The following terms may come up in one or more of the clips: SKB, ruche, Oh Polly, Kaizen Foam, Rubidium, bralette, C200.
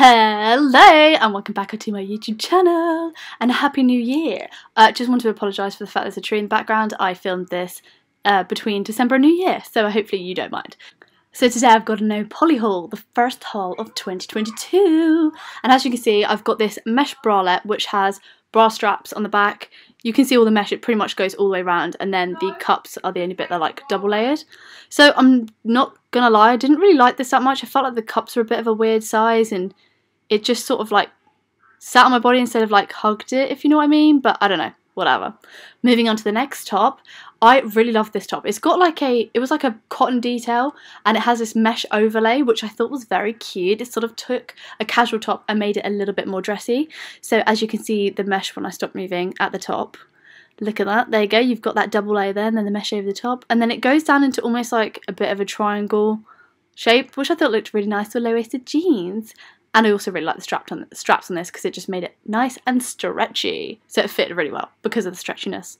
Hello and welcome back to my YouTube channel and a happy new year. I just want to apologise for the fact there's a tree in the background. I filmed this between December and New Year, so hopefully you don't mind. So today I've got an Oh Polly haul, the first haul of 2022, and as you can see I've got this mesh bralette which has bra straps on the back. You can see all the mesh, it pretty much goes all the way around, and then the cups are the only bit that are like double layered. So I'm not gonna lie, I didn't really like this that much. I felt like the cups were a bit of a weird size and it just sort of like sat on my body instead of like hugged it, if you know what I mean, but I don't know, whatever. Moving on to the next top, I really love this top. It's got like it was like a cotton detail and it has this mesh overlay which I thought was very cute. It sort of took a casual top and made it a little bit more dressy. So as you can see the mesh when I stopped moving at the top, look at that, there you go, you've got that double layer there and then the mesh over the top. And then it goes down into almost like a bit of a triangle shape which I thought looked really nice for low-waisted jeans. And I also really like the straps on this because it just made it nice and stretchy. So it fit really well because of the stretchiness.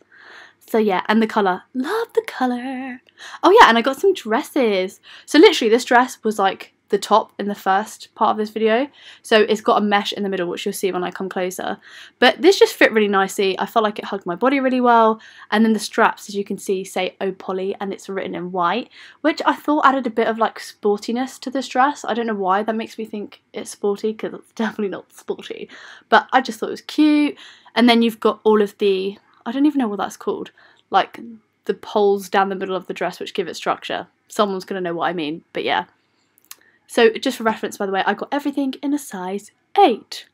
So yeah, and the colour. Love the colour. Oh yeah, and I got some dresses. So literally this dress was like the top in the first part of this video. So it's got a mesh in the middle which you'll see when I come closer. But this just fit really nicely. I felt like it hugged my body really well. And then the straps, as you can see, say Oh Polly and it's written in white, which I thought added a bit of like sportiness to this dress. I don't know why that makes me think it's sporty because it's definitely not sporty. But I just thought it was cute. And then you've got all of the, I don't even know what that's called, like the poles down the middle of the dress which give it structure. Someone's gonna know what I mean, but yeah. So just for reference, by the way, I got everything in a size 8.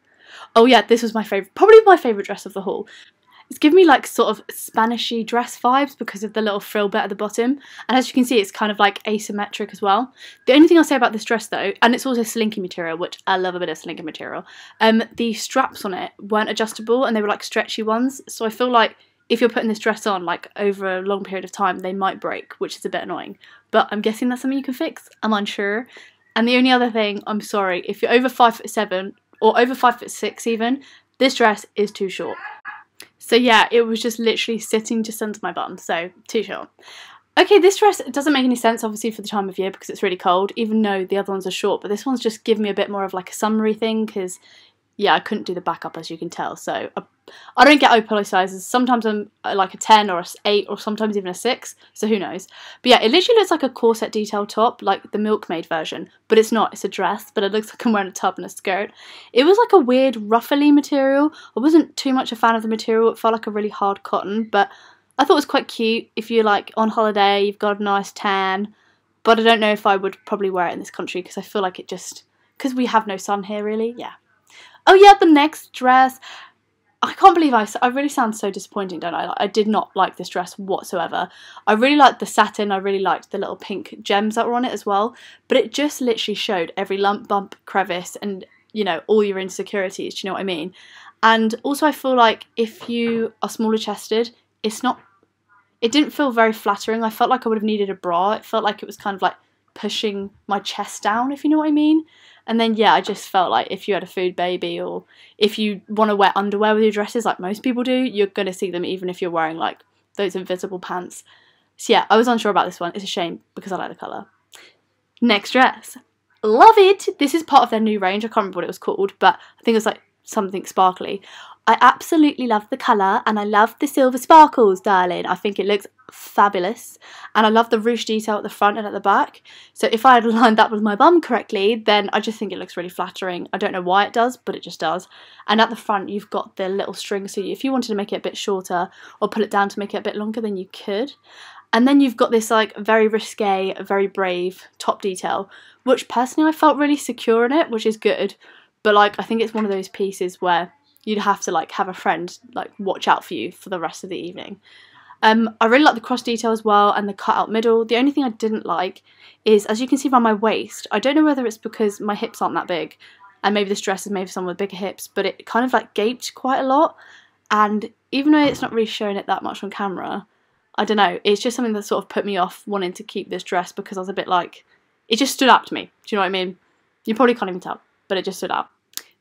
Oh yeah, this was my favourite, probably my favourite dress of the haul. It's given me like sort of Spanishy dress vibes because of the little frill bit at the bottom. And as you can see, it's kind of like asymmetric as well. The only thing I'll say about this dress though, and it's also slinky material, which I love a bit of slinky material, the straps on it weren't adjustable and they were like stretchy ones. So I feel like if you're putting this dress on like over a long period of time, they might break, which is a bit annoying. But I'm guessing that's something you can fix, I'm unsure. And the only other thing, I'm sorry, if you're over 5'7" or over 5'6" even, this dress is too short. So yeah, it was just literally sitting just under my bum, so too short. Okay, this dress doesn't make any sense obviously for the time of year because it's really cold, even though the other ones are short, but this one's just given me a bit more of like a summery thing because, yeah, I couldn't do the back up as you can tell. So I don't get Oh Polly sizes. Sometimes I'm like a 10 or an 8 or sometimes even a 6, so who knows. But yeah, it literally looks like a corset detail top, like the milkmaid version, but it's not, it's a dress, but it looks like I'm wearing a tub and a skirt. It was like a weird ruffly material. I wasn't too much a fan of the material, it felt like a really hard cotton, but I thought it was quite cute. If you're like on holiday, you've got a nice tan, but I don't know if I would probably wear it in this country because I feel like it just, because we have no sun here really, yeah. Oh yeah, the next dress. I can't believe I really sound so disappointing, don't I? Like, I did not like this dress whatsoever. I really liked the satin, I really liked the little pink gems that were on it as well, but it just literally showed every lump, bump, crevice, and you know, all your insecurities, do you know what I mean? And also I feel like if you are smaller chested, it's not, it didn't feel very flattering. I felt like I would have needed a bra. It felt like it was kind of like pushing my chest down, if you know what I mean. And then yeah, I just felt like if you had a food baby or if you want to wear underwear with your dresses like most people do, you're going to see them even if you're wearing like those invisible pants. So yeah, I was unsure about this one. It's a shame because I like the colour. Next dress. Love it! This is part of their new range. I can't remember what it was called, but I think it was like something sparkly. I absolutely love the colour and I love the silver sparkles, darling. I think it looks fabulous and I love the ruche detail at the front and at the back. So if I had lined that with my bum correctly, then I just think it looks really flattering. I don't know why it does, but it just does. And at the front you've got the little string, so if you wanted to make it a bit shorter or pull it down to make it a bit longer, then you could. And then you've got this like very risque, very brave top detail, which personally I felt really secure in it, which is good, but like I think it's one of those pieces where you'd have to like have a friend like watch out for you for the rest of the evening. I really like the cross detail as well and the cut out middle. The only thing I didn't like is, as you can see by my waist, I don't know whether it's because my hips aren't that big and maybe this dress is made for someone with bigger hips, but it kind of like gaped quite a lot, and even though it's not really showing it that much on camera, I don't know, it's just something that sort of put me off wanting to keep this dress because I was a bit like, it just stood out to me, do you know what I mean? You probably can't even tell, but it just stood out.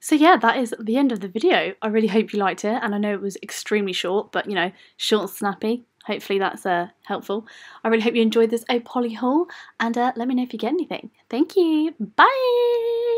So yeah, that is the end of the video. I really hope you liked it, and I know it was extremely short, but you know, short and snappy. Hopefully that's helpful. I really hope you enjoyed this Oh Polly haul, and let me know if you get anything. Thank you, bye!